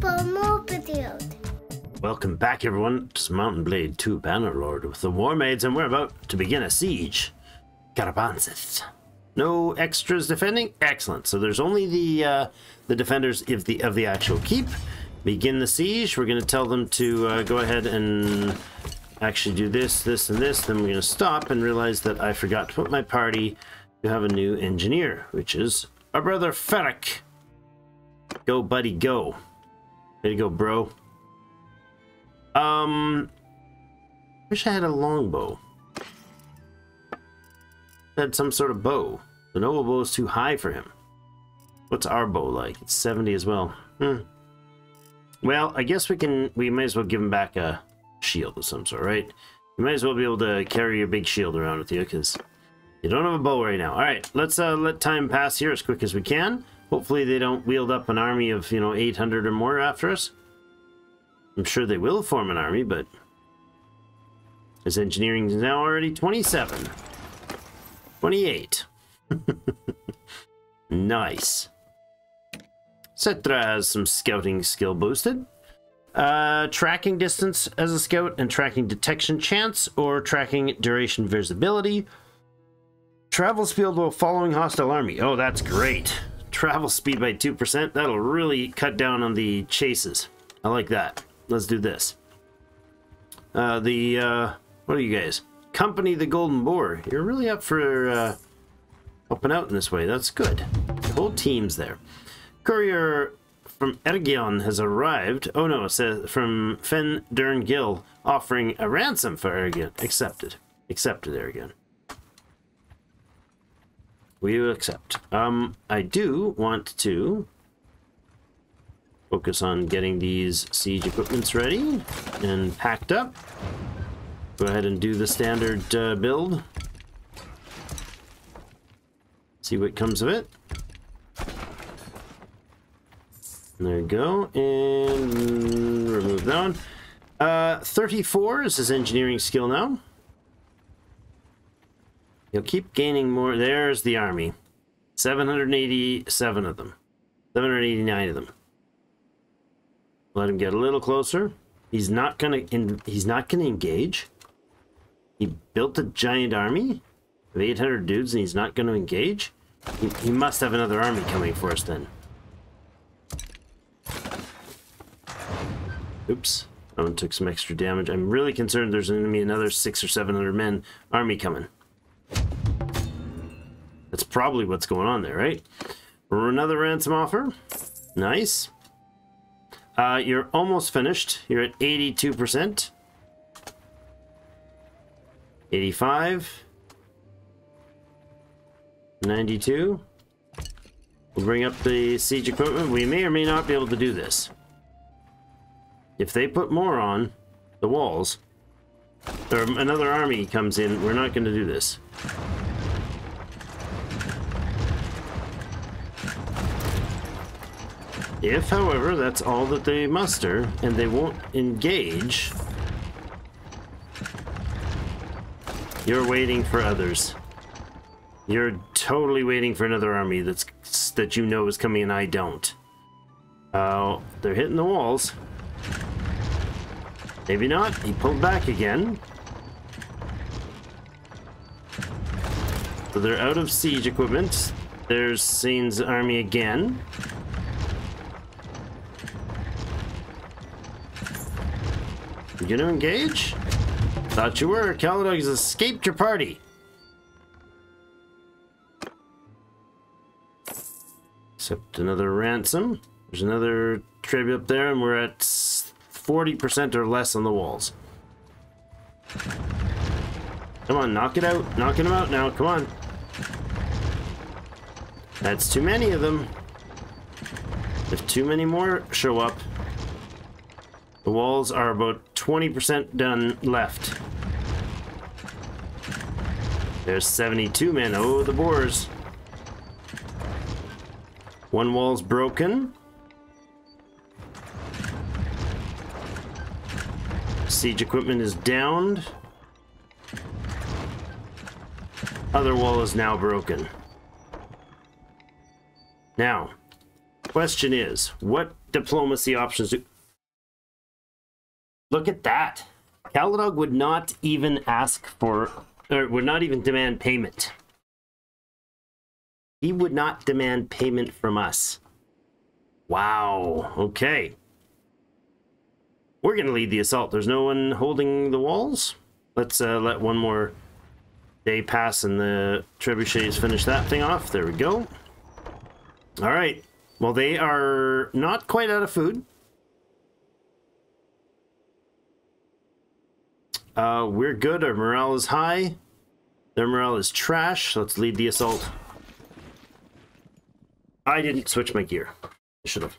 for more videos. Welcome back, everyone, to Mount & Blade 2: Bannerlord with the Warmaids, and we're about to begin a siege. Carabanzas. No extras defending? Excellent. So there's only the defenders of the actual keep. Begin the siege. We're going to tell them to go ahead and actually do this, this, and this. Then we're going to stop and realize that I forgot to put my party to have a new engineer, which is our brother Ferrick. Go, buddy, go. Way to go, bro. Wish I had a longbow. Had some sort of bow. The noble bow is too high for him. What's our bow like? It's 70 as well. Hmm. Well, I guess we may as well give him back a shield of some sort, right? You may as well be able to carry your big shield around with you, because you don't have a bow right now. All right, let's let time pass here as quick as we can. Hopefully they don't wield up an army of, you know, 800 or more after us. I'm sure they will form an army, but his engineering is now already 27. 28. Nice. Cetra has some scouting skill boosted. Tracking distance as a scout and tracking detection chance or tracking duration visibility. Travel speed while following hostile army. Oh, that's great. Travel speed by 2%. That'll really cut down on the chases. I like that. Let's do this. What are you guys? Company the Golden Boar. You're really up for helping out in this way. That's good. The whole team's there. Courier from Ergion has arrived. Oh no, it says from Fen Durngil offering a ransom for Ergion. Accepted. Accepted, Ergion. We accept. I do want to focus on getting these siege equipments ready and packed up. Go ahead and do the standard build. See what comes of it. There you go. And remove that one. 34 is his engineering skill now. He'll keep gaining more. There's the army. 787 of them. 789 of them. Let him get a little closer. He's not going to engage. He built a giant army of 800 dudes, and he's not going to engage? He must have another army coming for us then. Oops. That one took some extra damage. I'm really concerned there's going to be another 600 or 700 men army coming. That's probably what's going on there, right? Another ransom offer. Nice. You're almost finished. You're at 82%. 85, 92. We'll bring up the siege equipment. We may or may not be able to do this. If they put more on the walls, or another army comes in, we're not going to do this. If, however, that's all that they muster, and they won't engage, you're waiting for others. You're totally waiting for another army that you know is coming, and I don't. They're hitting the walls. Maybe not. He pulled back again. So they're out of siege equipment. There's Sain's army again. You gonna engage? Thought you were. Caladog has escaped your party. Except another ransom. There's another tribute up there, and we're at 40% or less on the walls. Come on, knock it out. Knocking them out now. Come on. That's too many of them. If too many more show up, the walls are about 20% done left. There's 72 men. Oh, the boars. One wall's broken. Siege equipment is downed. Other wall is now broken. Now, Question is, what diplomacy options do... Look at that. Caladog would not even ask for, or would not even demand payment. He would not demand payment from us. Wow. Okay. We're going to lead the assault. There's no one holding the walls. Let's let one more day pass and the trebuchets finish that thing off. There we go. All right. Well, they are not quite out of food. We're good. Our morale is high. Their morale is trash. Let's lead the assault. I didn't switch my gear. I should have.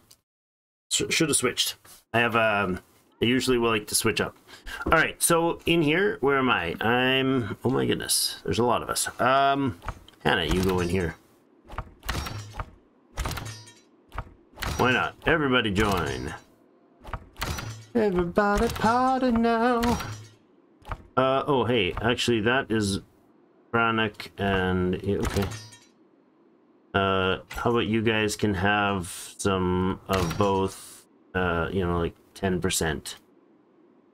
Should have switched. I have, I usually will like to switch up. All right. So in here, where am I? I'm, oh my goodness. There's a lot of us. Hannah, you go in here. Why not? Everybody join. Everybody party now. Oh, hey, actually, that is Branok and... Okay. How about you guys can have some of both, you know, like 10%.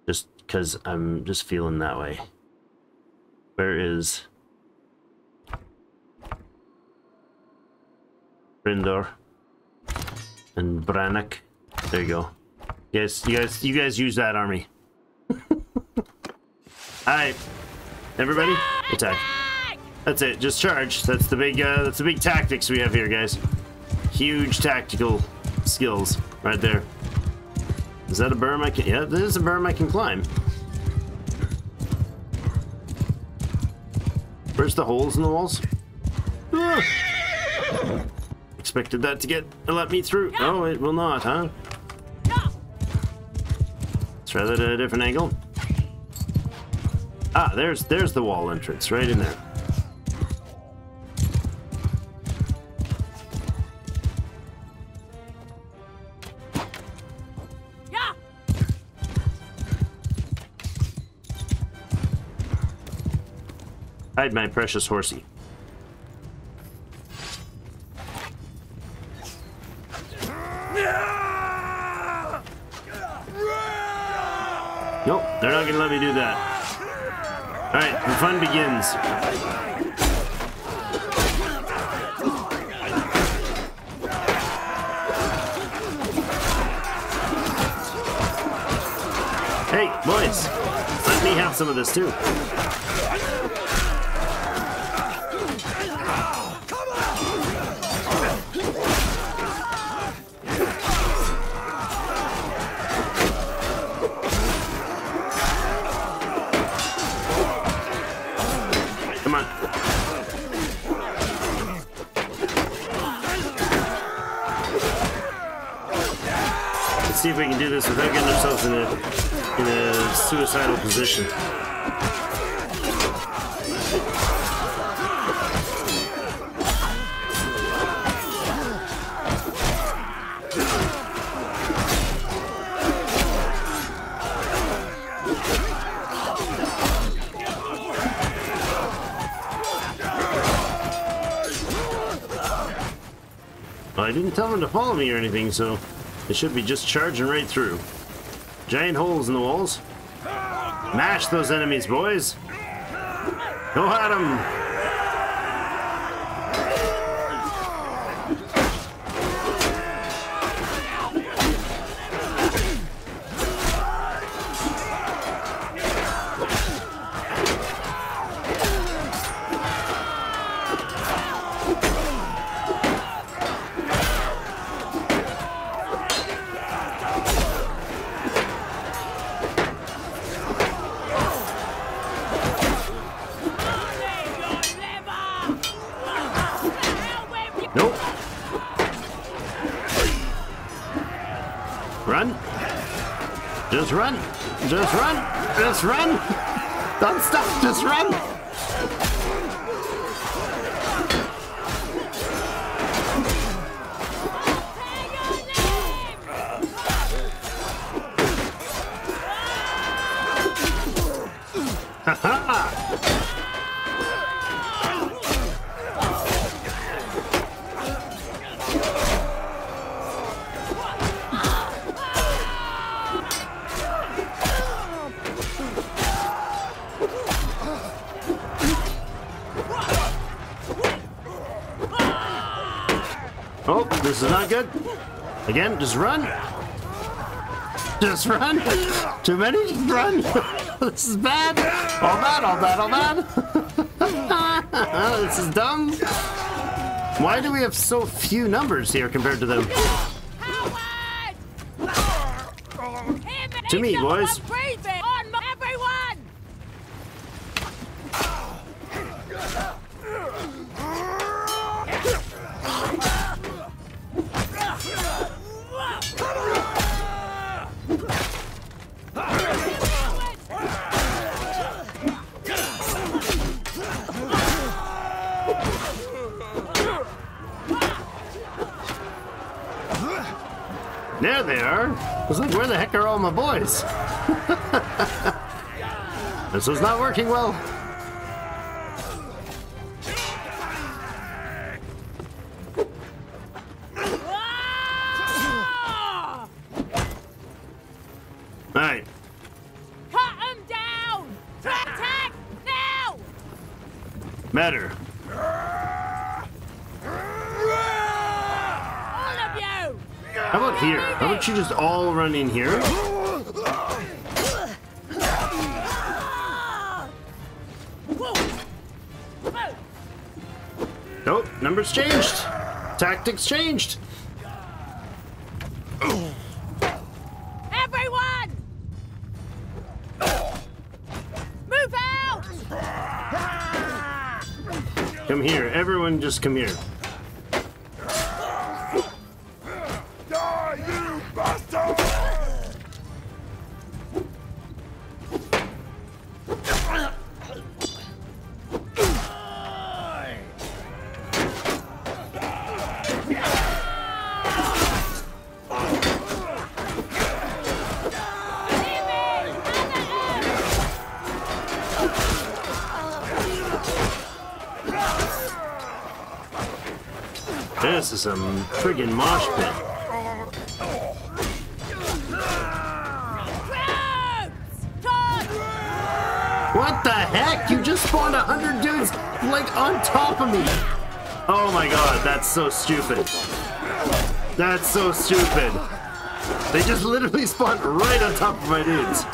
Just because I'm just feeling that way. Where is... Brindor and Branok. There you go. Yes, you guys use that army. Alright, everybody, attack. That's it, just charge. That's the big tactics we have here, guys. Huge tactical skills right there. Is that a berm I can... Yeah, this is a berm I can climb. Where's the holes in the walls? Ah! Expected that to get... let me through. Oh, it will not, huh? Let's try that at a different angle. Ah, there's the wall entrance, right in there. Yeah. Hide my precious horsey. Nope, they're not gonna let me do that. All right, the fun begins. Hey, boys, let me have some of this too. See if we can do this without getting ourselves in a suicidal position. Well, I didn't tell them to follow me or anything, so... It should be just charging right through. Giant holes in the walls. Mash those enemies, boys. Go at them. Oh, this is not good. Again, just run. Just run. Too many? Just run. This is bad. All bad, all bad, all bad. This is dumb. Why do we have so few numbers here compared to them? To me, boys. There they are. I was like, where the heck are all my boys? This is not working well. Alright. Cut them down! Attack now! Better. How about here? How about you just all run in here? Nope, numbers changed. Tactics changed. Everyone! Move out! Come here, everyone just come here. This is some friggin' mosh pit. What the heck? You just spawned 100 dudes, like, on top of me! Oh my god, that's so stupid. That's so stupid. They just literally spawned right on top of my dudes.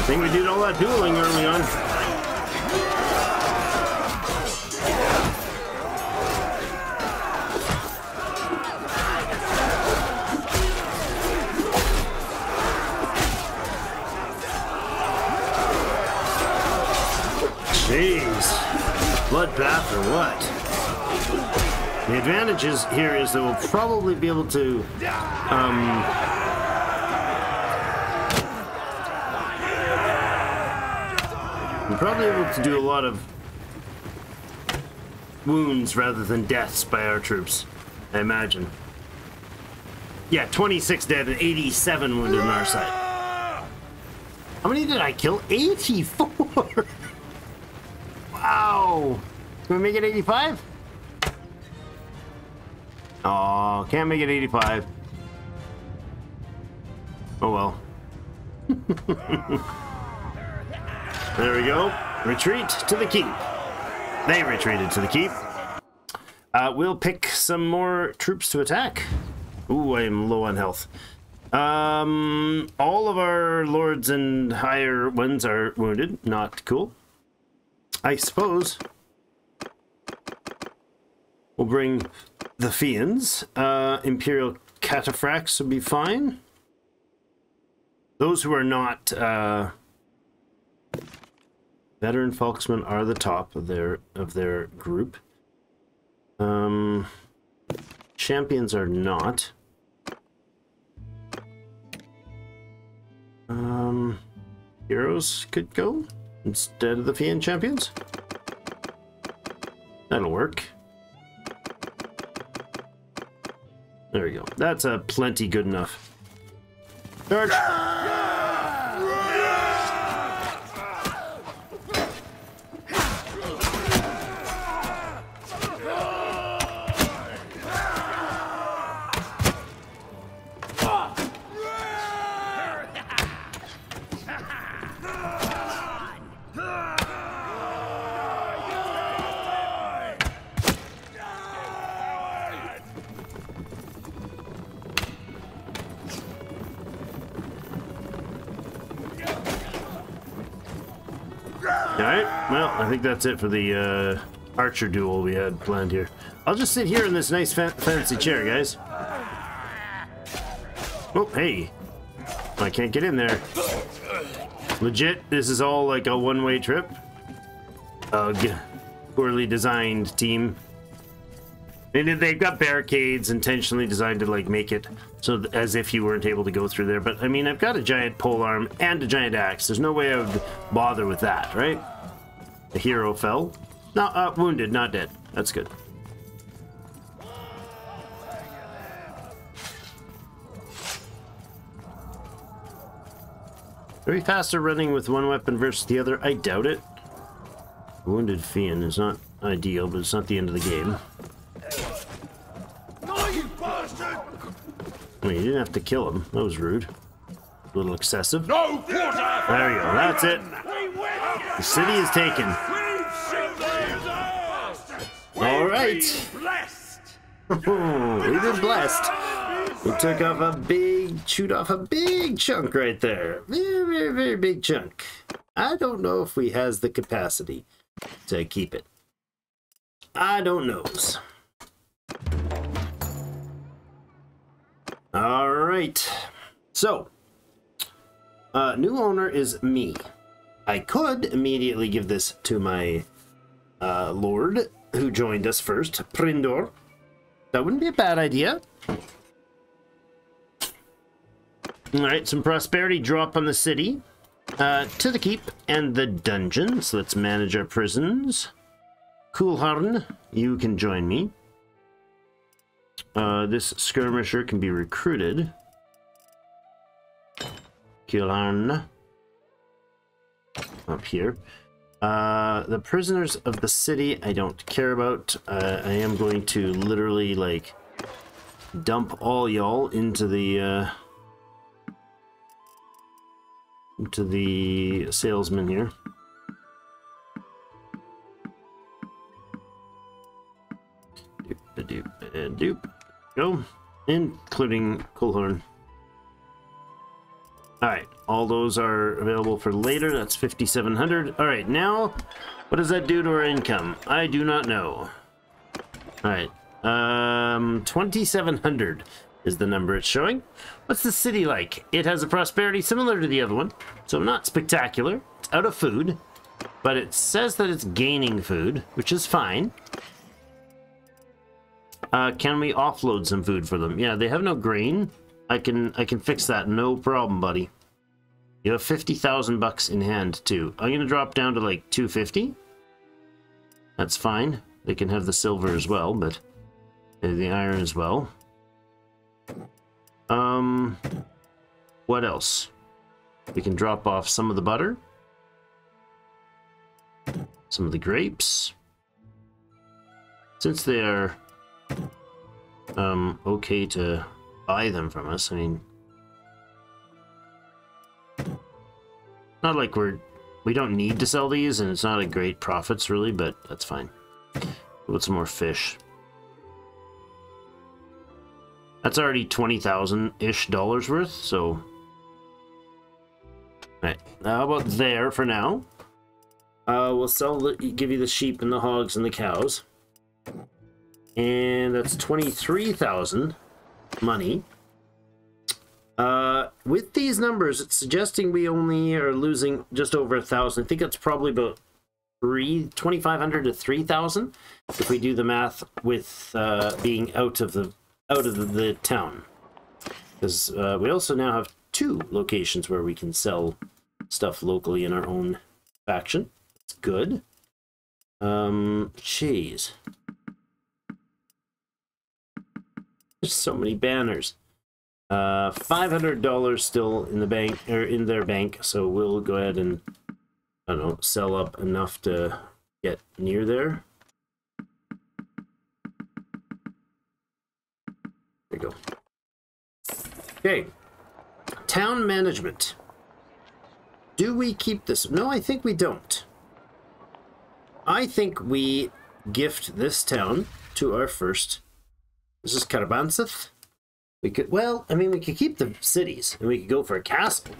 I think we did all that dueling early on. Jeez. Bloodbath or what? The advantage is here is that we'll probably be able to probably able to do a lot of wounds rather than deaths by our troops, I imagine. Yeah, 26 dead and 87 wounded on our side. How many did I kill? 84! Wow! Can we make it 85? Aw, can't make it 85. Oh well. There we go. Retreat to the keep. They retreated to the keep. We'll pick some more troops to attack. Ooh, I am low on health. All of our lords and higher ones are wounded. Not cool. I suppose we'll bring the Fiends. Imperial Cataphracts would be fine. Those who are not... Veteran Falksmen are the top of their group. Champions are not. Heroes could go instead of the Fiend champions. That'll work. There we go. That's a plenty good enough. Charge! I think that's it for the archer duel we had planned here. I'll just sit here in this nice fancy chair, guys. Oh, hey. I can't get in there. Legit, this is all like a one-way trip. Ugh. Poorly designed team. And they've got barricades intentionally designed to like make it so as if you weren't able to go through there. But I mean, I've got a giant polearm and a giant axe. There's no way I would bother with that, right? The hero fell. No, wounded, not dead. That's good. Are we faster running with one weapon versus the other? I doubt it. The wounded fiend is not ideal, but it's not the end of the game. No, you bastard! Well, you didn't have to kill him. That was rude. A little excessive. No quarter! There you go. That's it. The city is taken. All right. We've been blessed. We took off a big, chewed off a big chunk right there. Very, very, very big chunk. I don't know if we has the capacity to keep it. I don't knows. All right. So, new owner is me. I could immediately give this to my lord, who joined us first, Brindor. That wouldn't be a bad idea. All right, some prosperity drop on the city, to the keep and the dungeon. So let's manage our prisons. Kuhlhorn, you can join me. This skirmisher can be recruited. Kuhlhorn. Up here. The prisoners of the city I don't care about. I am going to literally like dump all y'all into the salesman here. Doop doop doop. Go. Including Kuhlhorn. Alright, all those are available for later. That's 5,700. Alright, now, what does that do to our income? I do not know. Alright, 2,700 is the number it's showing. What's the city like? It has a prosperity similar to the other one, so not spectacular. It's out of food, but it says that it's gaining food, which is fine. Can we offload some food for them? Yeah, they have no grain. I can fix that, no problem, buddy. You have 50,000 bucks in hand too. I'm gonna drop down to like 250. That's fine. They can have the silver as well, but the iron as well. What else? We can drop off some of the butter, some of the grapes, since they are okay to buy them from us. I mean, not like we don't need to sell these, and it's not a great profits really, but that's fine. With some more fish, that's already 20,000-ish dollars worth. So, all right, how about there for now? We'll sell give you the sheep and the hogs and the cows, and that's 23,000. Money. With these numbers, it's suggesting we only are losing just over 1,000. I think that's probably about 2,500 to 3,000 if we do the math with being out of the town, because we also now have two locations where we can sell stuff locally in our own faction. It's good. Jeez. There's so many banners. $500 still in the bank, or in their bank, so we'll go ahead and, I don't know, sell up enough to get near there. There we go. Okay. Town management. Do we keep this? No, I think we don't. I think we gift this town to our first. This is Karabanseth. We could, well, I mean, we could keep the cities, and we could go for a castle.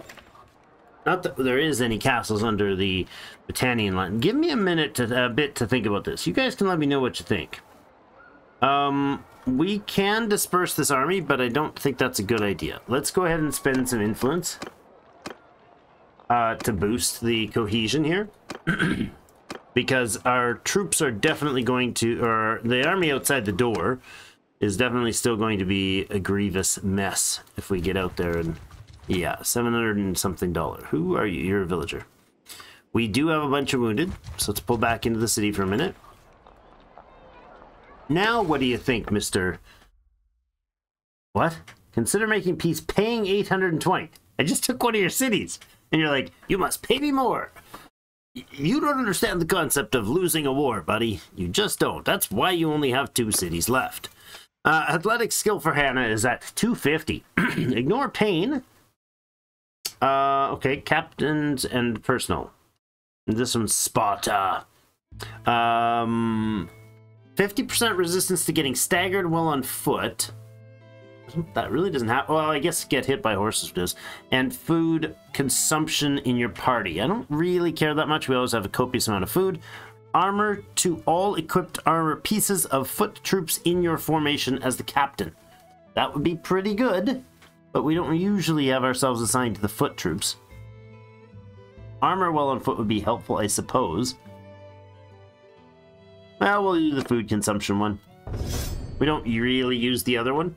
Not that there is any castles under the Battanian line. Give me a bit to think about this. You guys can let me know what you think. We can disperse this army, but I don't think that's a good idea. Let's go ahead and spend some influence to boost the cohesion here. Because our troops are definitely going to, or the army outside the door is definitely still going to be a grievous mess if we get out there and, yeah, 700 and something dollar. Who are you? You're a villager. We do have a bunch of wounded, so let's pull back into the city for a minute. Now, what do you think, Mr. What? Consider making peace, paying 820. I just took one of your cities, and you're like, you must pay me more. You don't understand the concept of losing a war, buddy. You just don't. That's why you only have two cities left. Athletic skill for Hannah is at 250. Ignore pain. Okay, captains and personal. And this one's Sparta. 50% resistance to getting staggered while on foot. That really doesn't happen. Well, I guess get hit by horses does. And food consumption in your party. I don't really care that much. We always have a copious amount of food. Armor to all equipped armor pieces of foot troops in your formation as the captain. That would be pretty good, but we don't usually have ourselves assigned to the foot troops. Armor while on foot would be helpful, I suppose. Well, we'll do the food consumption one. We don't really use the other one.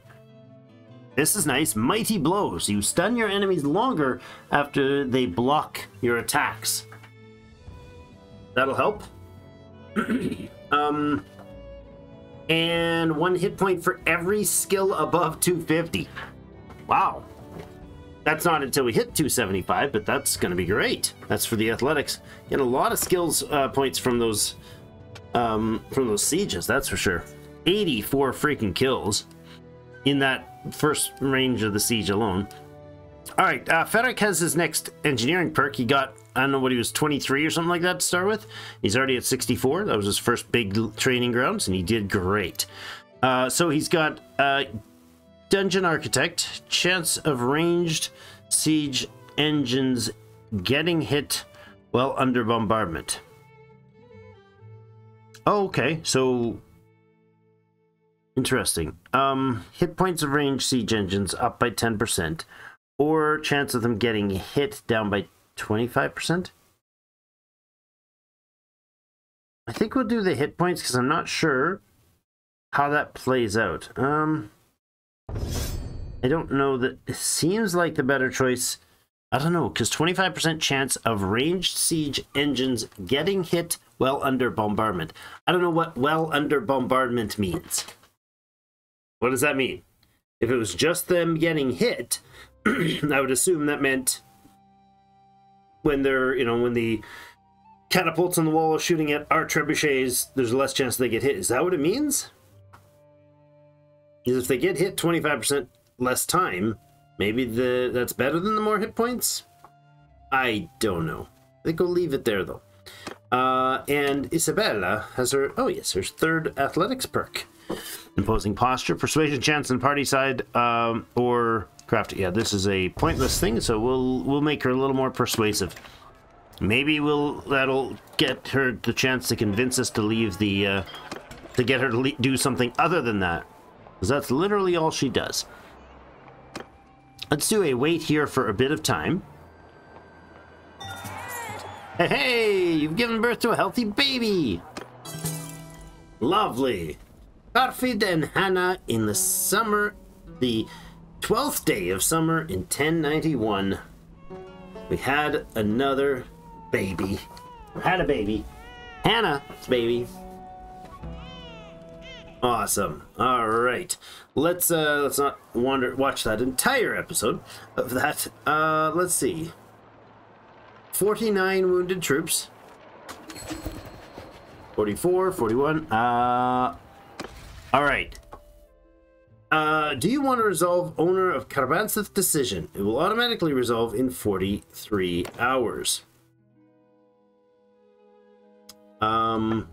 This is nice. Mighty blows. You stun your enemies longer after they block your attacks. That'll help. And one hit point for every skill above 250. Wow. That's not until we hit 275, but that's going to be great. That's for the athletics. Get a lot of skills points from those sieges, that's for sure. 84 freaking kills in that first range of the siege alone. All right, Ferrick has his next engineering perk. He got, I don't know what he was, 23 or something like that to start with. He's already at 64. That was his first big training grounds, and he did great. So he's got Dungeon Architect, chance of ranged siege engines getting hit while under bombardment. Oh, okay, so interesting. Hit points of ranged siege engines up by 10%. Or chance of them getting hit down by 25%? I think we'll do the hit points because I'm not sure how that plays out. I don't know that it seems like the better choice. I don't know, because 25% chance of ranged siege engines getting hit well under bombardment. I don't know what well under bombardment means. What does that mean? If it was just them getting hit, I would assume that meant when they're, you know, when the catapults on the wall are shooting at our trebuchets, there's less chance they get hit. Is that what it means? Because if they get hit 25% less time, maybe that's better than the more hit points? I don't know. I think we'll leave it there, though. And Isabella has her, oh yes, her third athletics perk. Imposing posture, persuasion chance and party side, or... Yeah, this is a pointless thing, so we'll make her a little more persuasive. Maybe that'll get her the chance to convince us to leave the to get her to do something other than that, because that's literally all she does. Let's do a wait here for a bit of time. Hey, you've given birth to a healthy baby. Lovely. Garfield and Hannah in the summer. The 12th day of summer in 1091, we had another baby. We had a baby. Hannah's baby. Awesome. All right. Let's not watch that entire episode of that. Let's see. 49 wounded troops. 44, 41. All right. Do you want to resolve owner of Karabanseth decision? It will automatically resolve in 43 hours. How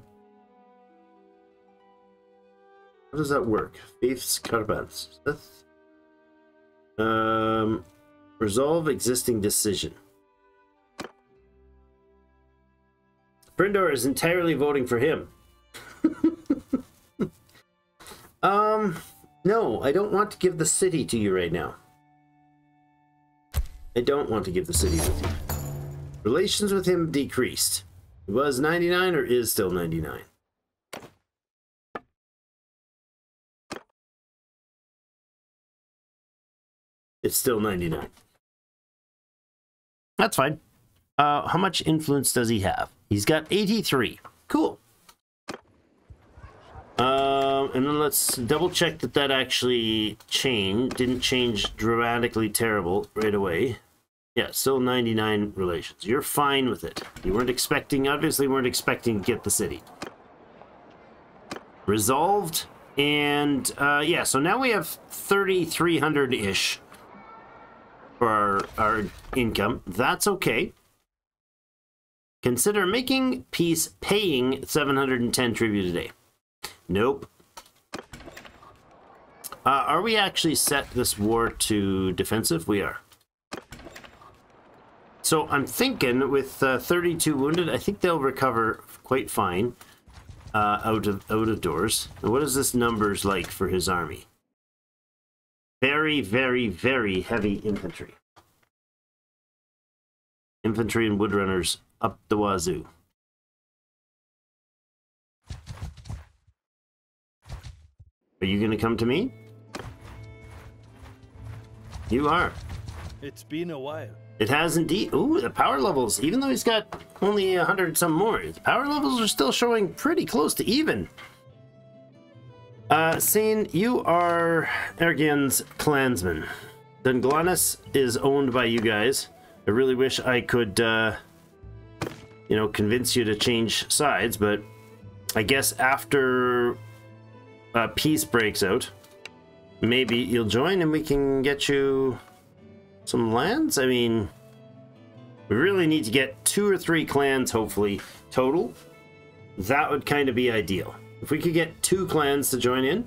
does that work? Faith's Karabanseth. Resolve existing decision. Brindor is entirely voting for him. No, I don't want to give the city to you right now. I don't want to give the city with you. Relations with him decreased. It was 99 or is still 99. It's still 99. That's fine. How much influence does he have? He's got 83. Cool. And then let's double check that that actually didn't change dramatically terrible right away. Yeah, still 99 relations. You're fine with it. You weren't expecting, obviously weren't expecting to get the city. Resolved. And, yeah, so now we have 3,300-ish for our income. That's okay. Consider making peace paying 710 tribute a day. Nope. Are we actually set this war to defensive? We are. So I'm thinking with 32 wounded, I think they'll recover quite fine out of doors. Now, what is this numbers like for his army? Very, very, very heavy infantry. Infantry and woodrunners up the wazoo. Are you going to come to me? You are. It's been a while. It has indeed. Ooh, the power levels. Even though he's got only 100 some more, the power levels are still showing pretty close to even. Sain, you are Ergion's clansman. Dunglanis is owned by you guys. I really wish I could, you know, convince you to change sides, but I guess after... peace breaks out, maybe you'll join and we can get you some lands. I mean, we really need to get 2 or 3 clans, hopefully, total. That would kind of be ideal. If we could get 2 clans to join in.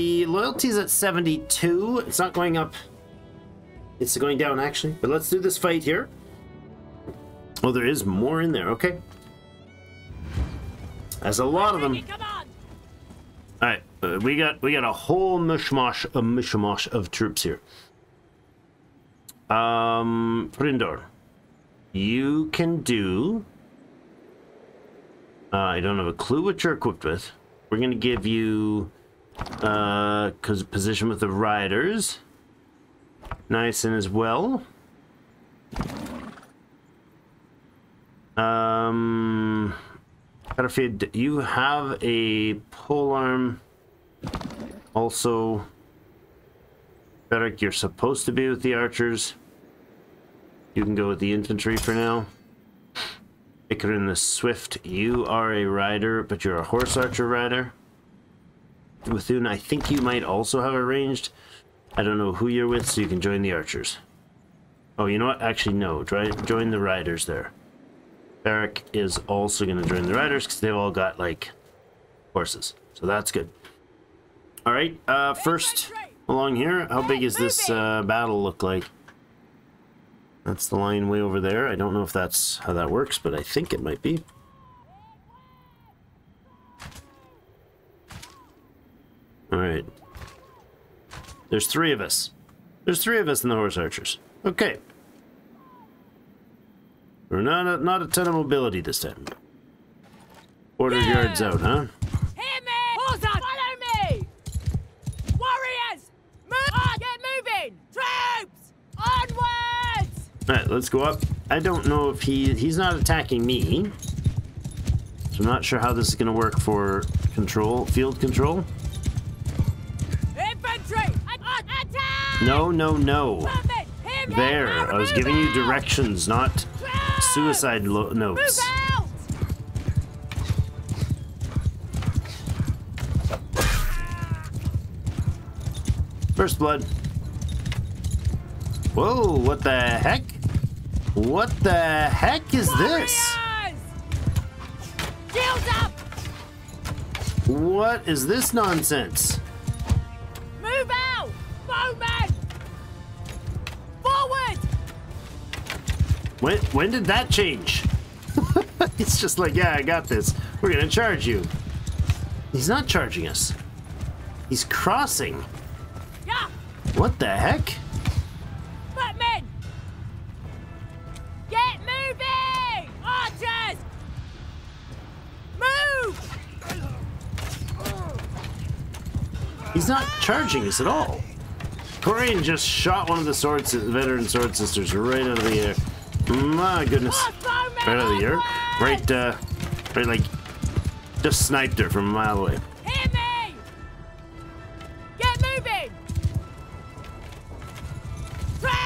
The loyalty's at 72. It's not going up. It's going down, actually. But let's do this fight here. Oh, there is more in there. Okay. There's a lot of them. All right, we got a whole mishmash of troops here. Brindor, you can do. I don't have a clue what you're equipped with. We're gonna give you, position with the riders. Nyssen as well. Garfield, you have a polearm. Also, Ferrick, you're supposed to be with the archers. You can go with the infantry for now. Ikarin the Swift, you are a rider, but you're a horse archer rider. Withune, I think you might also have a ranged. I don't know who you're with, so you can join the archers. Oh, you know what? Actually, no. Join the riders there. Ferrick is also going to join the riders because they've all got, like, horses. So that's good. All right, first along here, how big is this battle look like? That's the line way over there. I don't know if that's how that works, but I think it might be. All right. There's 3 of us. There's 3 of us in the horse archers. Okay. We're not a ton of mobility this time. Order yards out, huh? Hear me! Follow me! Warriors! Move on! Alright, let's go up. I don't know if he's not attacking me. So I'm not sure how this is going to work for control, field control. Infantry! Attack! No, no, no. There. I was giving you directions, not suicide notes. First blood. Whoa, what the heck? What the heck is this? Shields up! What is this nonsense? Move out! Moment! Forward! When did that change? It's just like, yeah, I got this. We're gonna charge you. He's not charging us. He's crossing. Yeah. What the heck? He's not charging us at all. Corian just shot one of the sword veteran sword sisters right out of the air. My goodness. Right out of the air. Right, right, like, just sniped her from a mile away. Hear me! Get moving! Troops!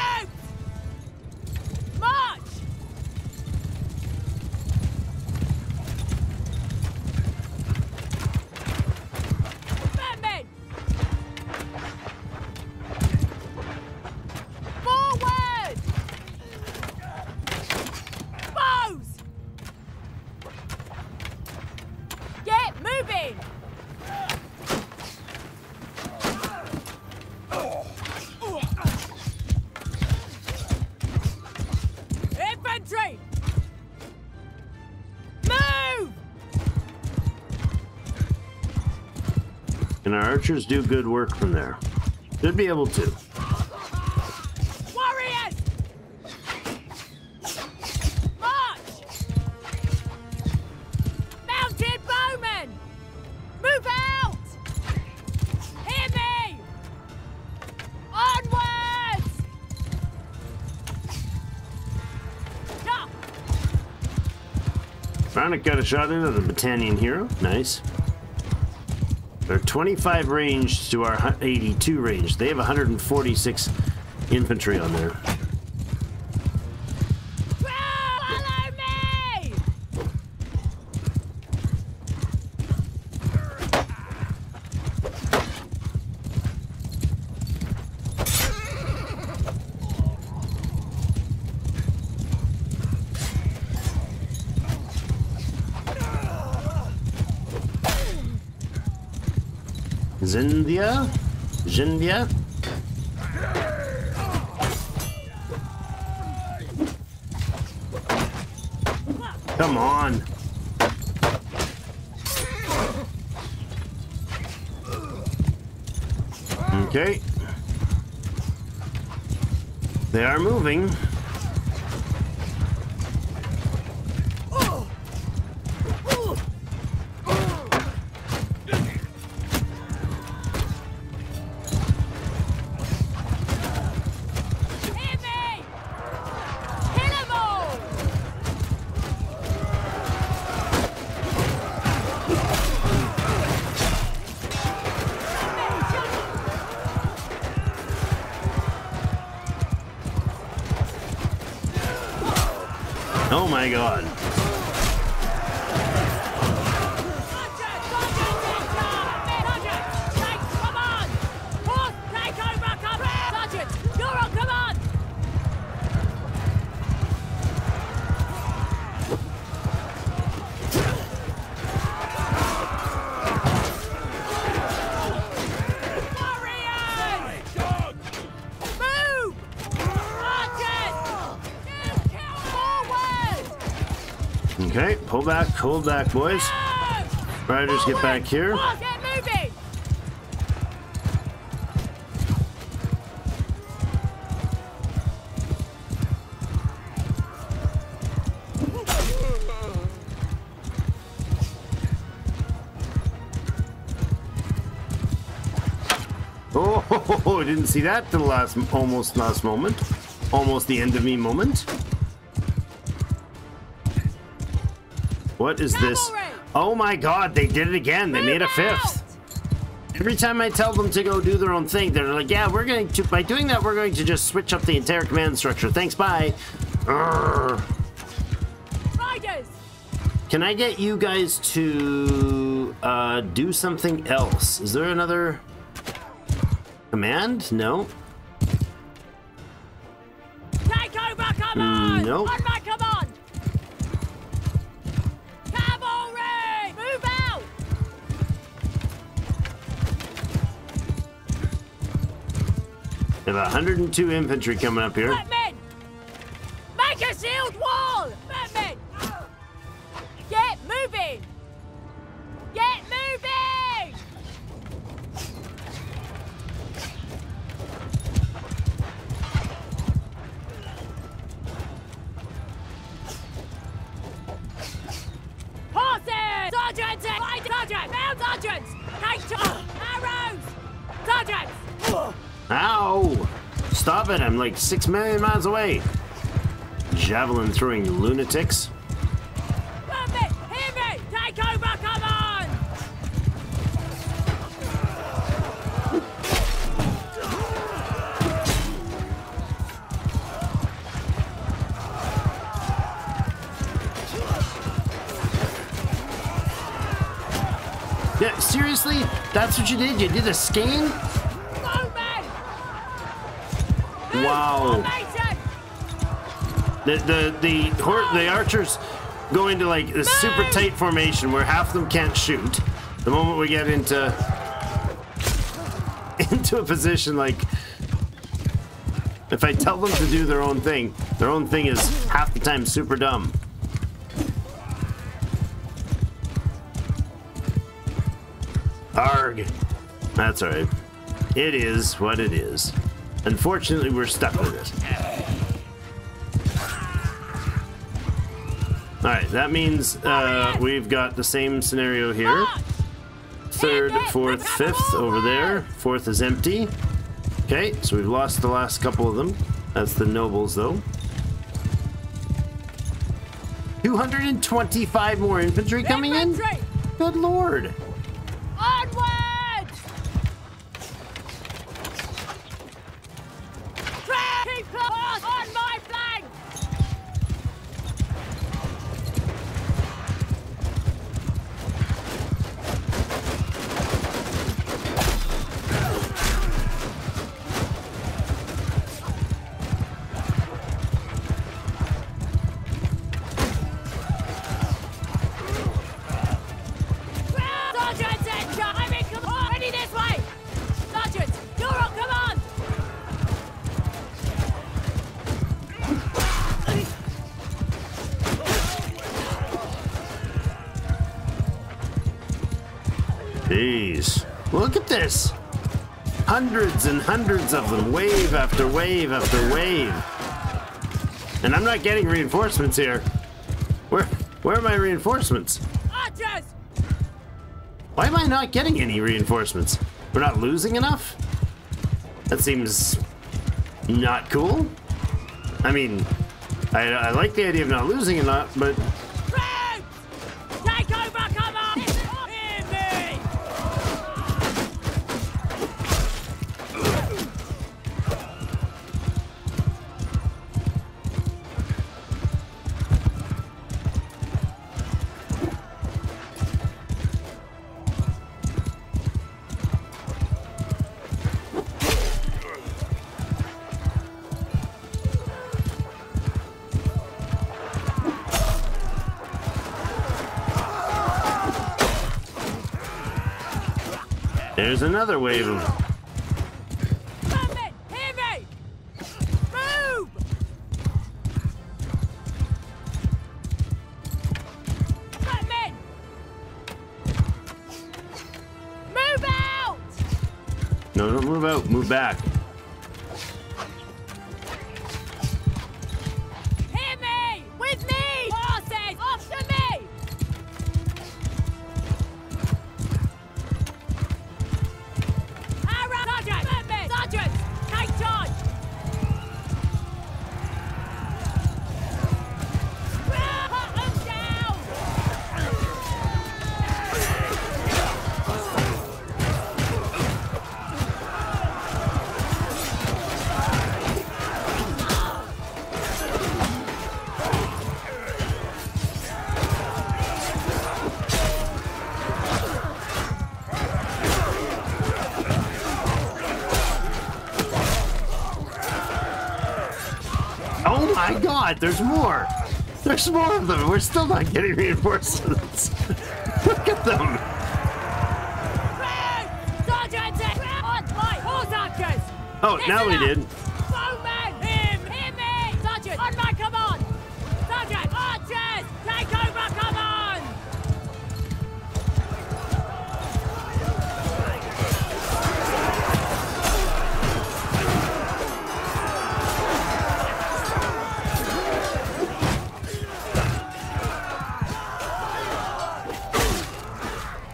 March! And our archers do good work from there. Should be able to. Warriors! March! Mounted bowmen! Move out! Hear me! Onwards! Stop! Branok got a shot into the Battanian hero. Nice. They're 25 range to our 82 range. They have 146 infantry on there. Follow me! Zindia. Come on. Okay. They are moving. Oh my god. Back, hold back, boys. Riders, get back here. Oh, I didn't see that till the last moment. almost the end of me moment. What is this? Oh my god, they did it again. They made a fifth. Every time I tell them to go do their own thing, they're like, yeah, we're going to, by doing that, we're going to just switch up the entire command structure. Thanks, bye. Urgh. Can I get you guys to do something else? Is there another command? No. Take over, come on! No. On my command! Cavalry! Move out! We have 102 infantry coming up here. Batman! Make a sealed wall! Batman! Get moving! Get moving! Horses! Sergeants! Sergeant! Mount sergeants! Take charge! Arrows! Sergeants! Ow! Stop it! I'm like 6 million miles away! Javelin throwing lunatics. Cobra, come on! Yeah, seriously? That's what you did? You did a skein? Wow. The archers go into like a super tight formation where half of them can't shoot. The moment we get into a position like, if I tell them to do their own thing is half the time super dumb. Arg. That's all right. It is what it is. Unfortunately, we're stuck with it. Alright, that means we've got the same scenario here. Third, fourth, fifth over there. Fourth is empty. Okay, so we've lost the last couple of them. That's the nobles, though. 225 more infantry coming in? Good lord! Onward! Keep on my flank! Look at this! Hundreds and hundreds of them, wave after wave after wave. And I'm not getting reinforcements here. Where are my reinforcements? Archers! Why am I not getting any reinforcements? We're not losing enough? That seems not cool. I mean, I like the idea of not losing enough, but there's another wave of them. Move out! No, don't move out. Move back. Oh my god, there's more! There's more of them! We're still not getting reinforcements! Look at them! Oh, listen now we up. Did. Bowman! Him! Hear me! Sergeant, on my command! Sergeant, archers! Take over command!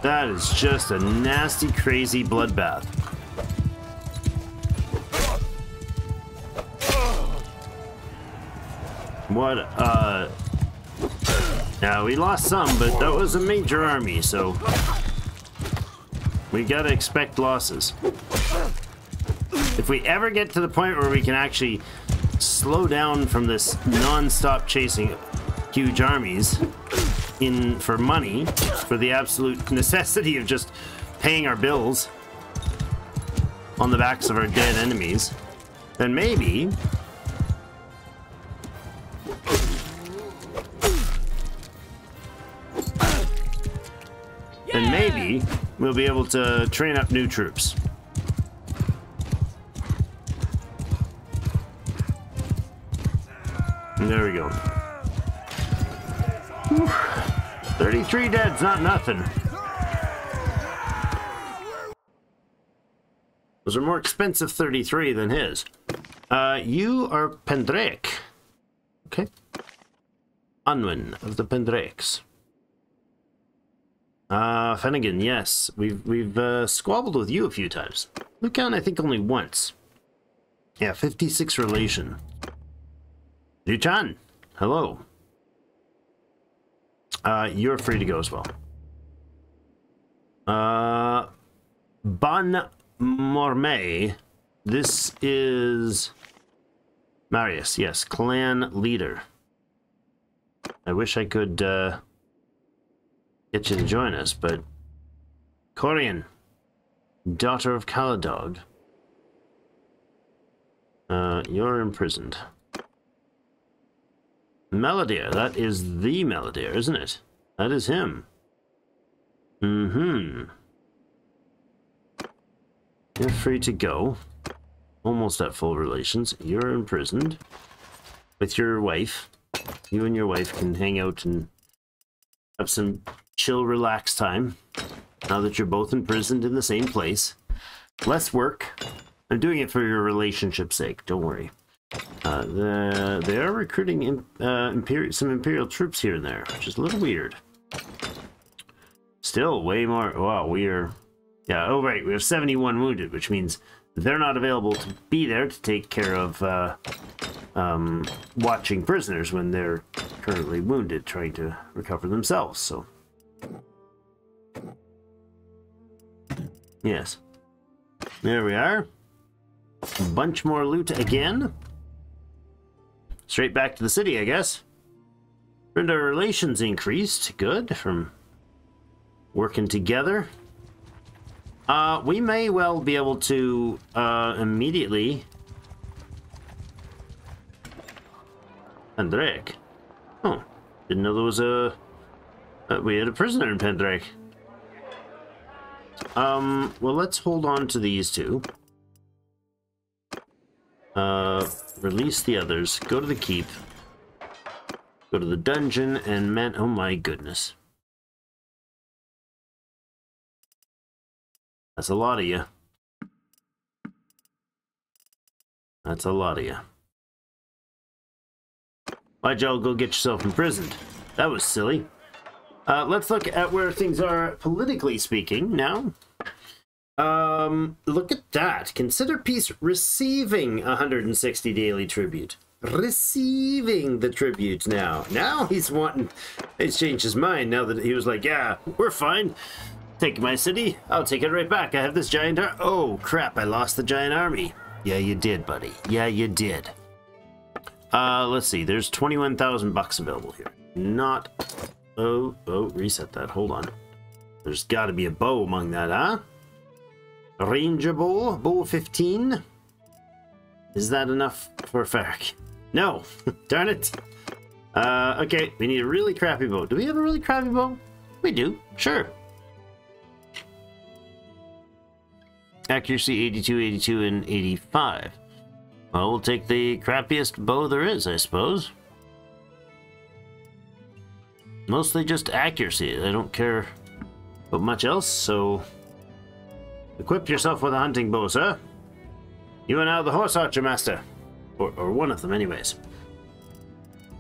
That is just a nasty, crazy bloodbath. What, now we lost some, but that was a major army, so we gotta expect losses. If we ever get to the point where we can actually slow down from this non-stop chasing huge armies in for money, for the absolute necessity of just paying our bills on the backs of our dead enemies, then maybe we'll be able to train up new troops. And there we go. Whew. 33 dead's not nothing. Those are more expensive 33 than his. You are Pendraic. Okay. Anwen of the Pendraics. Fenegan, yes. We've squabbled with you a few times. Lucan, I think only once. Yeah, 56 relation. Yu Chan, hello. You're free to go as well. Bon Mormay. This is Marius, yes, clan leader. I wish I could get you to join us, but Corian, daughter of Caladog, you're imprisoned. Melodir, that is the Melodir, isn't it? That is him. Mm-hmm. You're free to go. Almost at full relations. You're imprisoned with your wife. You and your wife can hang out and have some chill, relax time, now that you're both imprisoned in the same place. Less work. I'm doing it for your relationship's sake, don't worry. They are recruiting some Imperial troops here and there, which is a little weird. Still, way more... Wow, we are... Yeah, oh right, we have 71 wounded, which means they're not available to be there to take care of watching prisoners when they're currently wounded, trying to recover themselves, so... Yes. There we are. A bunch more loot again. Straight back to the city, I guess. Brindor relations increased. Good. From working together. We may well be able to immediately... Pendraic. Oh. Didn't know there was a... we had a prisoner in Pendraic. Well, let's hold on to these two. Release the others. Go to the keep. Go to the dungeon and man. Oh my goodness. That's a lot of you. That's a lot of you. Why'd y'all go get yourself imprisoned? That was silly. Let's look at where things are politically speaking now. Look at that. Consider peace receiving 160 daily tribute. Receiving the tribute now. Now he's wanting... He's changed his mind now that he was like, yeah, we're fine. Take my city. I'll take it right back. I have this giant... Oh, crap. I lost the giant army. Yeah, you did, buddy. Yeah, you did. Let's see. There's 21,000 bucks available here. Not... Oh, reset that. Hold on. There's got to be a bow among that, huh? Ranger bow 15. Is that enough for Ferrick? No. Darn it. Okay, we need a really crappy bow. Do we have a really crappy bow? We do. Sure. Accuracy 82, 82, and 85. Well, we'll take the crappiest bow there is, I suppose. Mostly just accuracy. I don't care about much else, so... Equip yourself with a hunting bow, sir. You are now the horse archer master. Or one of them, anyways.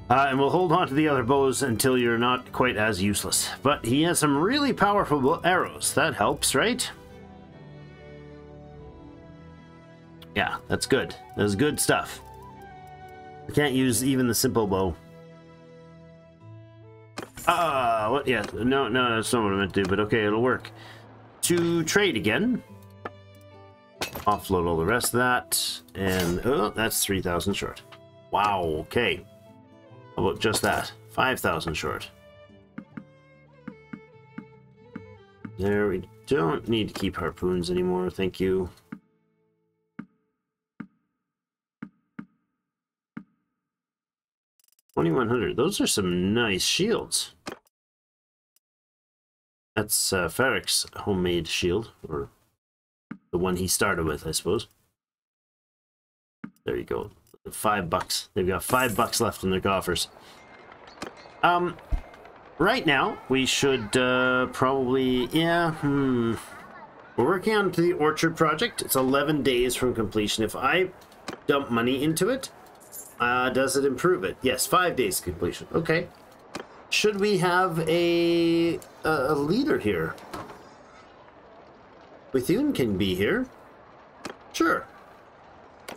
And we'll hold on to the other bows until you're not quite as useless. But he has some really powerful arrows. That helps, right? Yeah, that's good. That's good stuff. I can't use even the simple bow. Ah, what? Yeah, no, that's not what I meant to do, but okay, it'll work. To trade again. Offload all the rest of that. And, oh, that's 3,000 short. Wow, okay. How about just that? 5,000 short. There, we don't need to keep harpoons anymore, thank you. $2,100. Those are some nice shields. That's Ferrick's homemade shield, or the one he started with, I suppose. There you go. $5. They've got $5 left in their coffers. Right now we should probably, yeah. We're working on the orchard project. It's 11 days from completion. If I dump money into it. Does it improve it? Yes, 5 days completion. Okay. Should we have a leader here? Withune can be here. Sure.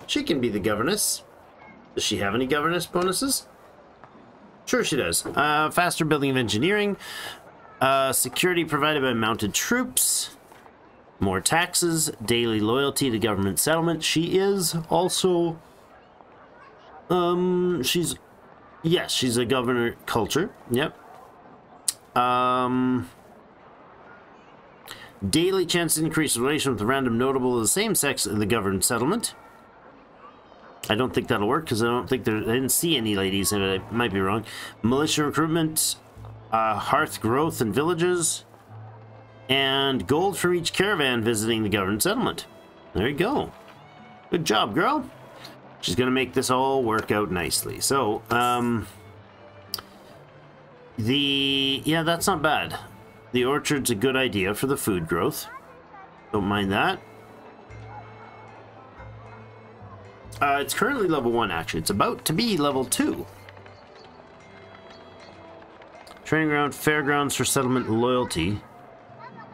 She can be the governess. Does she have any governess bonuses? Sure she does. Faster building of engineering. Security provided by mounted troops. More taxes. Daily loyalty to government settlement. She is also... yes, she's a governor culture, yep. Daily chance to increase relation with a random notable of the same sex in the governed settlement. I don't think that'll work, because I don't think there, I didn't see any ladies, and I might be wrong. Militia recruitment, hearth growth in villages, and gold for each caravan visiting the governed settlement. There you go. Good job, girl. She's going to make this all work out nicely. So, yeah, that's not bad. The orchard's a good idea for the food growth. Don't mind that. It's currently level 1, actually. It's about to be level 2. Training ground, fairgrounds for settlement loyalty.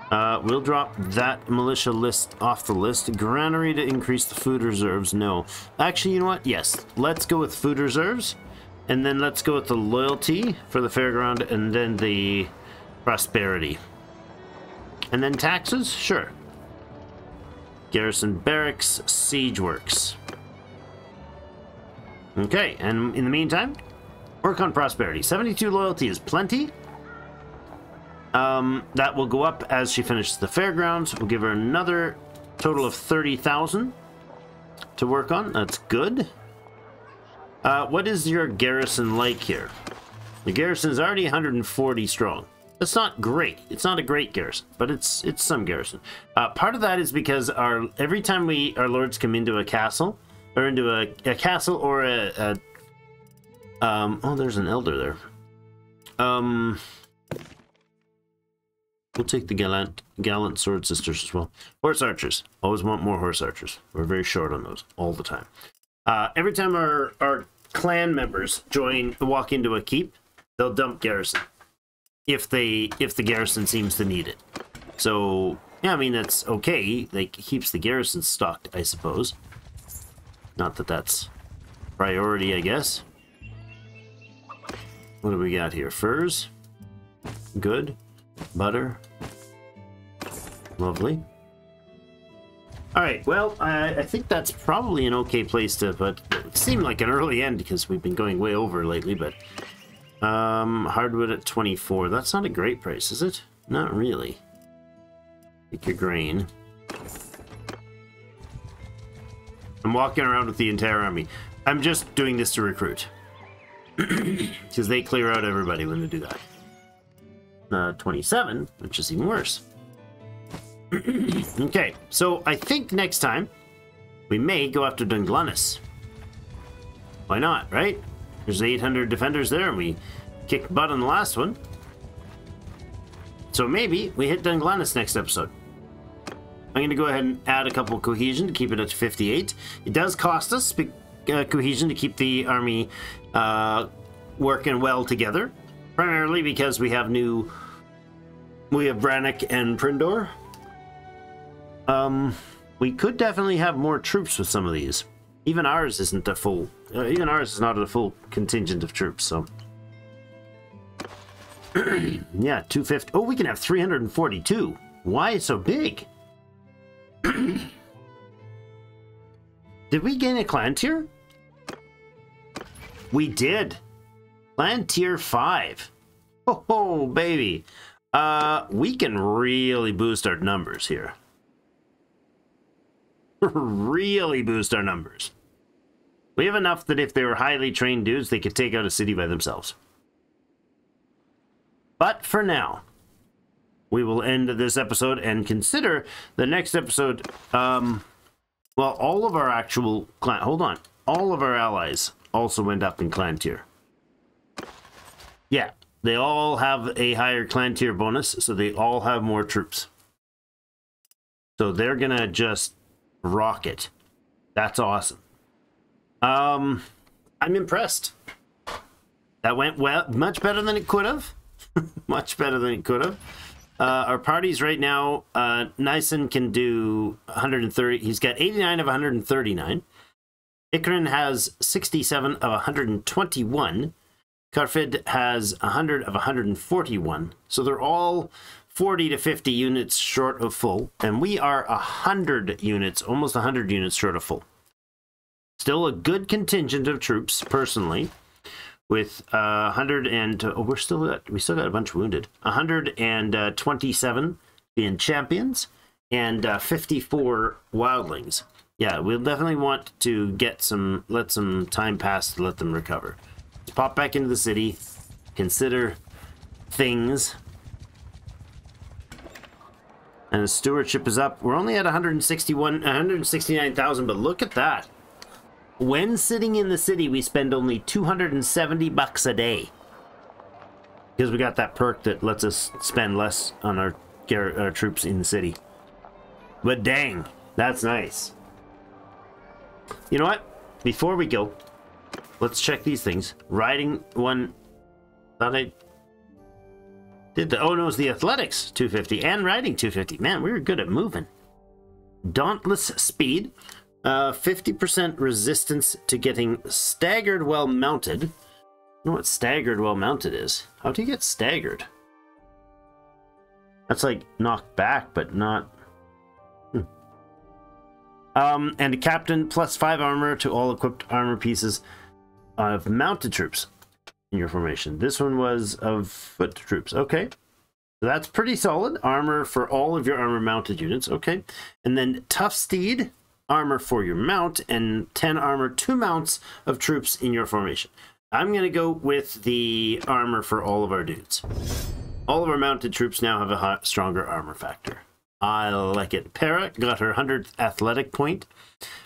We'll drop that militia list off the list. Granary to increase the food reserves. No. Actually, you know what? Yes. Let's go with food reserves. And then let's go with the loyalty for the fairground and then the prosperity. And then taxes? Sure. Garrison barracks, siege works. Okay, and in the meantime, work on prosperity. 72 loyalty is plenty. That will go up as she finishes the fairgrounds. We'll give her another total of 30,000 to work on. That's good. What is your garrison like here? The garrison is already 140 strong. That's not great. It's not a great garrison, but it's some garrison. Part of that is because every time our lords come into a castle, or into a castle or oh, there's an elder there. We'll take the gallant sword sisters as well. Horse archers. Always want more horse archers. We're very short on those all the time. Every time our clan members walk into a keep, they'll dump garrison if the garrison seems to need it. So yeah, I mean that's okay. Like keeps the garrison stocked, I suppose. Not that that's priority, I guess. What do we got here? Furs. Good. Butter. Lovely. Alright, well, I think that's probably an okay place to put... It seemed like an early end because we've been going way over lately, but... hardwood at 24. That's not a great price, is it? Not really. Take your grain. I'm walking around with the entire army. I'm just doing this to recruit. Because they clear out everybody when they do that. 27, which is even worse. Okay, so I think next time we may go after Dunglanis. Why not, right? There's 800 defenders there, and we kicked butt on the last one. So maybe we hit Dunglanis next episode. I'm going to go ahead and add a couple of cohesion to keep it at 58. It does cost us cohesion to keep the army working well together, primarily because we have we have Branok and Brindor. We could definitely have more troops with some of these. Even ours isn't a full. Even ours is not a full contingent of troops. So yeah, 250. Oh, we can have 342. Why so big? Did we gain a clan tier? We did. Clan tier 5. Oh, baby. We can really boost our numbers here. Really boost our numbers. We have enough that if they were highly trained dudes, they could take out a city by themselves. But for now, we will end this episode and consider the next episode. Well, all of our actual clan... Hold on. All of our allies also went up in clan tier. Yeah, they all have a higher clan tier bonus, so they all have more troops. So they're going to just rock it. That's awesome. I'm impressed. That went well. Much better than it could have. Much better than it could have. Our parties right now, Nyssen can do 130. He's got 89 of 139. Ikran has 67 of 121. Garfield has 100 of 141. So they're all 40 to 50 units short of full. And we are 100 units, almost 100 units short of full. Still a good contingent of troops, personally. With 100 and... Oh, we still got a bunch of wounded. 127 being champions and 54 wildlings. Yeah, we'll definitely want to get some... Let some time pass to let them recover. Let's pop back into the city. Consider things. And the stewardship is up. We're only at 169,000, but look at that. When sitting in the city, we spend only 270 bucks a day. Because we got that perk that lets us spend less on our troops in the city. But dang, that's nice. You know what? Before we go, let's check these things. Riding one... Thought I did the... Oh no, it's the athletics 250 and riding 250. Man, we were good at moving. Dauntless speed. 50% resistance to getting staggered while mounted. I don't know what staggered while mounted is. How do you get staggered? That's like knocked back, but not... and a captain plus 5 armor to all equipped armor pieces of mounted troops in your formation. This one was of foot troops. Okay. So that's pretty solid. Armor for all of your armor mounted units. Okay. And then tough steed... armor for your mount and 10 armor, 2 mounts of troops in your formation. I'm going to go with the armor for all of our dudes. All of our mounted troops now have a stronger armor factor. I like it. Para got her 100th athletic point.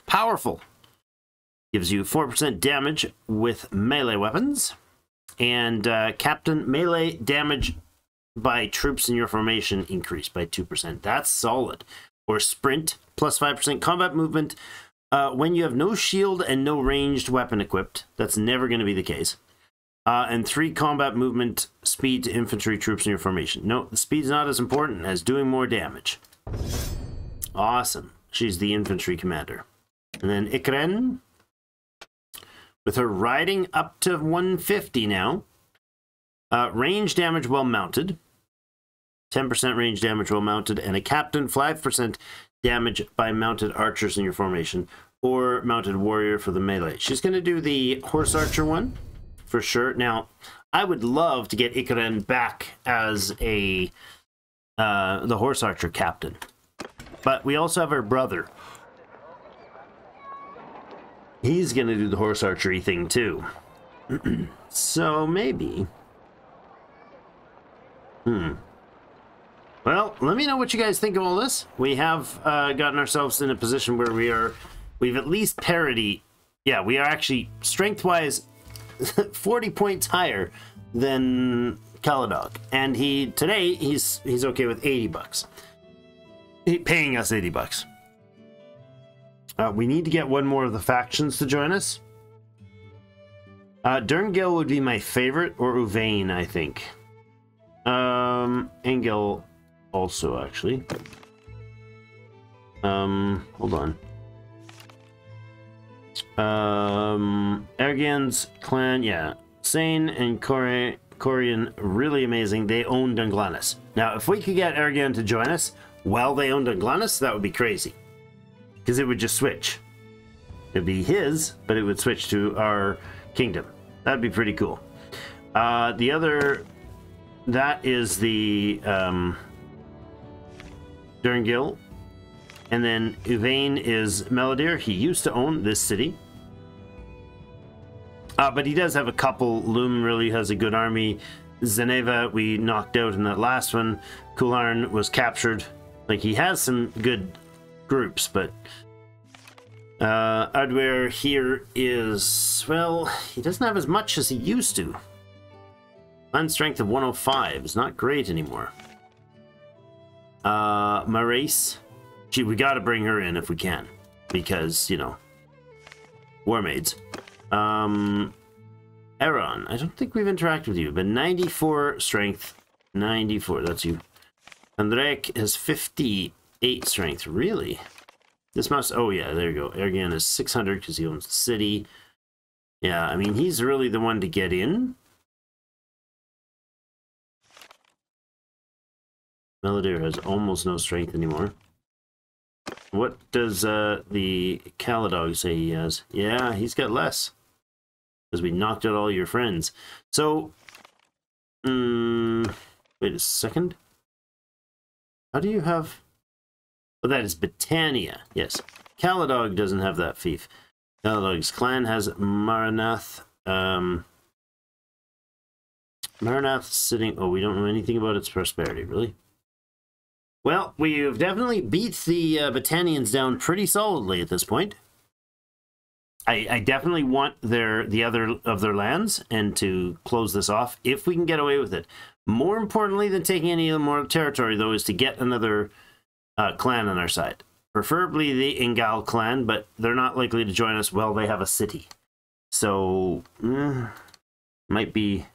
Powerful. Gives you 4% damage with melee weapons. And captain melee damage by troops in your formation increased by 2%. That's solid. Or sprint, plus 5% combat movement. When you have no shield and no ranged weapon equipped, that's never going to be the case. And 3 combat movement speed to infantry troops in your formation. No, the speed's not as important as doing more damage. Awesome. She's the infantry commander. And then Ikren, with her riding up to 150 now. Range damage well mounted. 10% range damage while mounted, and a captain 5% damage by mounted archers in your formation, or mounted warrior for the melee. She's going to do the horse archer one, for sure. Now, I would love to get Ikren back as a the horse archer captain. But we also have her brother. He's gonna do the horse archery thing too. So maybe. Well, let me know what you guys think of all this. We have gotten ourselves in a position where we are, we've at least parity. Yeah, we are actually strength-wise 40 points higher than Caladog, and he today he's okay with $80. He paying us $80. We need to get one more of the factions to join us. Durngil would be my favorite, or Uvain, I think. Engel also, actually. Hold on. Ergion's clan, yeah. Sain and Corian, really amazing. They own Dunglanis. Now, if we could get Ergion to join us while they own Dunglanis, that would be crazy. Because it would just switch. It'd be his, but it would switch to our kingdom. That'd be pretty cool. The other... That is the Durngil. And then Uvain is Melodir. He used to own this city. But he does have a couple. Loom really has a good army. Zeneva we knocked out in that last one. Kuhlhorn was captured. Like, he has some good groups, but... Adwer here is... Well, he doesn't have as much as he used to. Land strength of 105 is not great anymore. Marius. Gee, we gotta bring her in if we can. Because, you know, Warmaids. Aaron, I don't think we've interacted with you, but 94 strength. 94, that's you. Pendraic has 58 strength, really? This mouse, oh yeah, there you go. Ergion is 600 because he owns the city. Yeah, I mean, he's really the one to get in. Melodir has almost no strength anymore. What does the Caladog say he has? Yeah, he's got less. Because we knocked out all your friends. So, wait a second. How do you have... Well, that is Battania. Yes. Caladog doesn't have that fief. Caladog's clan has Maranath. Maranath sitting... Oh, we don't know anything about its prosperity, really. Well, we've definitely beat the Battanians down pretty solidly at this point. I definitely want the other of their lands, and to close this off, if we can get away with it. More importantly than taking any more territory, though, is to get another clan on our side. Preferably the Ingal clan, but they're not likely to join us while they have a city. So, might be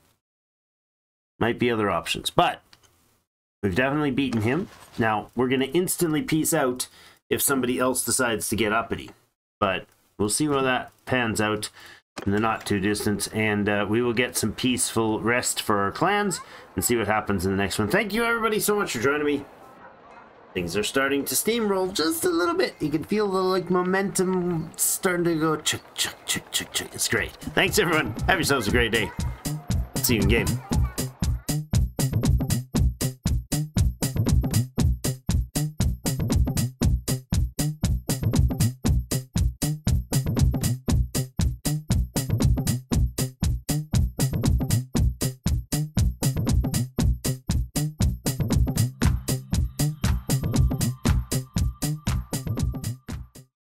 other options, but... We've definitely beaten him. Now, we're going to instantly peace out if somebody else decides to get uppity. But we'll see where that pans out in the not-too-distant. And we will get some peaceful rest for our clans and see what happens in the next one. Thank you, everybody, so much for joining me. Things are starting to steamroll just a little bit. You can feel the, like, momentum starting to go chuck, chuck, chuck, chuck, chuck. It's great. Thanks, everyone. Have yourselves a great day. See you in game.